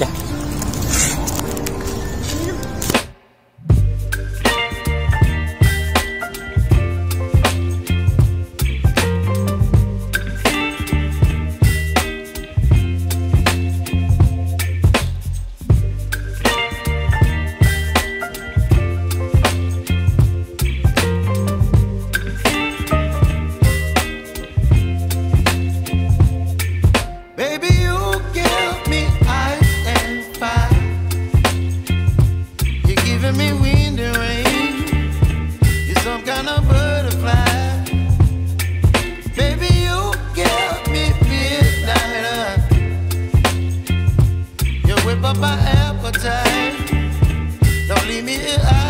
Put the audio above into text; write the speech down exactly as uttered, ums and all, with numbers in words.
Yeah. Whip up my appetite. Don't leave me here.